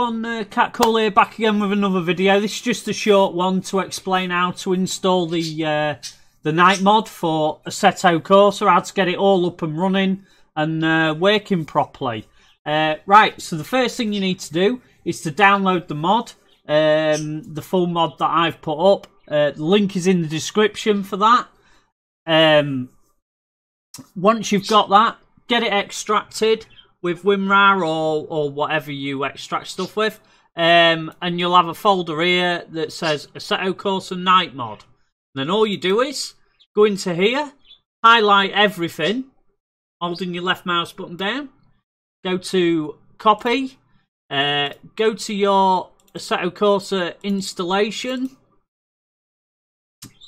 everyone, Kattcool here, back again with another video. This is just a short one to explain how to install the Night Mod for Assetto Corsa, how to get it all up and running and working properly. Right, so the first thing you need to do is to download the mod, the full mod that I've put up. The link is in the description for that. Once you've got that, get it extracted with WinRAR or whatever you extract stuff with, and you'll have a folder here that says Assetto Corsa Night Mod. And then all you do is go into here, highlight everything, holding your left mouse button down, go to copy, go to your Assetto Corsa installation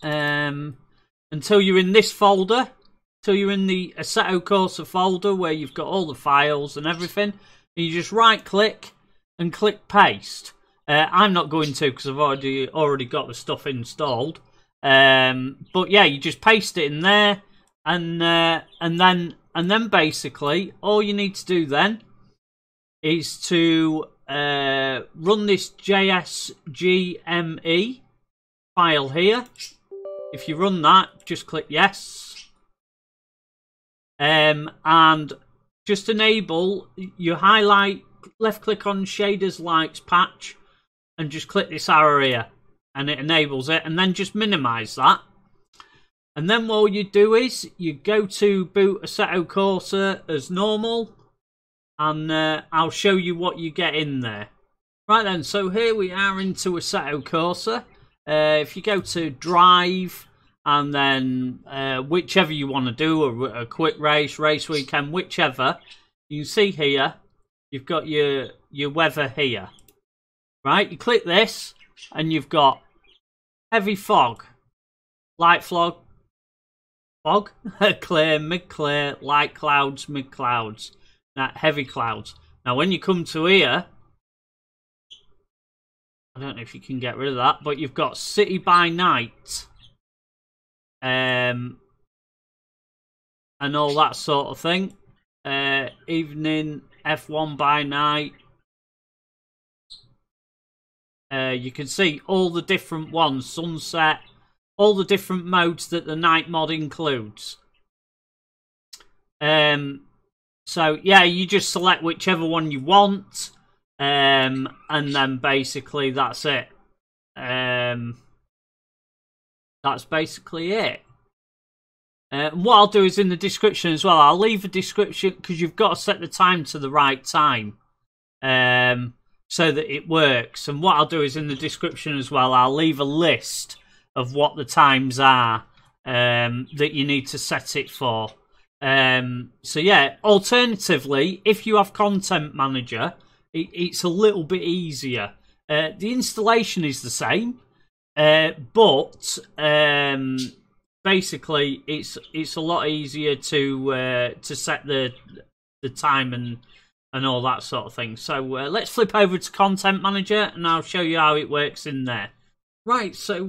until you're in this folder. So you're in the Assetto Corsa folder where you've got all the files and everything. And you just right click and click paste. I'm not going to because I've already got the stuff installed. But yeah, you just paste it in there, and then basically all you need to do then is to run this JSGME file here. If you run that, just click yes. And just enable, you highlight, left click on shaders likes patch and just click this arrow here and it enables it, and then just minimize that. And then what you do is you go to boot Assetto Corsa as normal, and I'll show you what you get in there. Right then, so here we are into Assetto Corsa. If you go to drive, and then whichever you want to do, a quick race, race weekend, whichever, you see here, you've got your weather here. Right, you click this, and you've got heavy fog, light fog, clear, mid-clear, light clouds, mid-clouds, heavy clouds. Now, when you come to here, I don't know if you can get rid of that, but you've got city by night. And all that sort of thing. Evening, F1 by night. You can see all the different ones, sunset, all the different modes that the Night Mod includes. So yeah, you just select whichever one you want, and then basically that's it. That's basically it. And what I'll do is in the description as well, I'll leave a description because you've got to set the time to the right time so that it works. And what I'll do is in the description as well, I'll leave a list of what the times are that you need to set it for. So yeah, alternatively, if you have Content Manager, it's a little bit easier. The installation is the same. But basically, it's a lot easier to set the time and all that sort of thing. So let's flip over to Content Manager, and I'll show you how it works in there. Right, so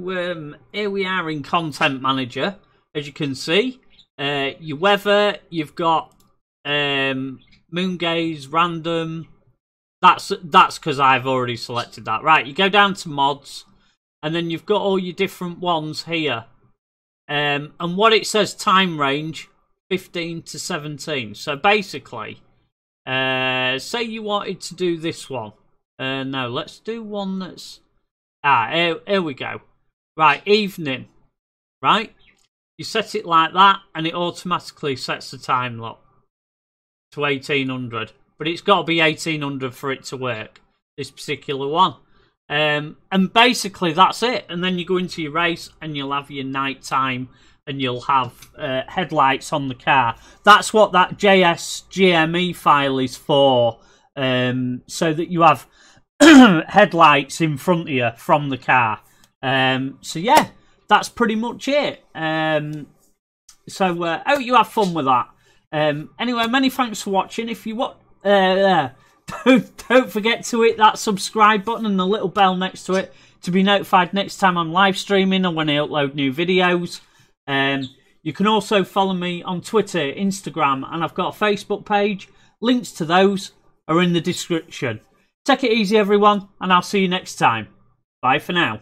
here we are in Content Manager. As you can see, your weather, you've got moon gaze, random. That's because I've already selected that. Right, you go down to mods. And then you've got all your different ones here. And what it says, time range, 15 to 17. So basically, say you wanted to do this one. No, let's do one that's... here we go. Right, evening. Right? You set it like that, and it automatically sets the time lot to 1800. But it's got to be 1800 for it to work, this particular one. And basically that's it, and then you go into your race and you'll have your night time and you'll have headlights on the car. That's what that JSGME file is for, so that you have headlights in front of you from the car. So yeah, that's pretty much it. So I hope you have fun with that. Anyway, many thanks for watching. If you want... Don't forget to hit that subscribe button and the little bell next to it to be notified next time I'm live streaming or when I upload new videos. You can also follow me on Twitter, Instagram, and I've got a Facebook page. Links to those are in the description. Take it easy, everyone, and I'll see you next time. Bye for now.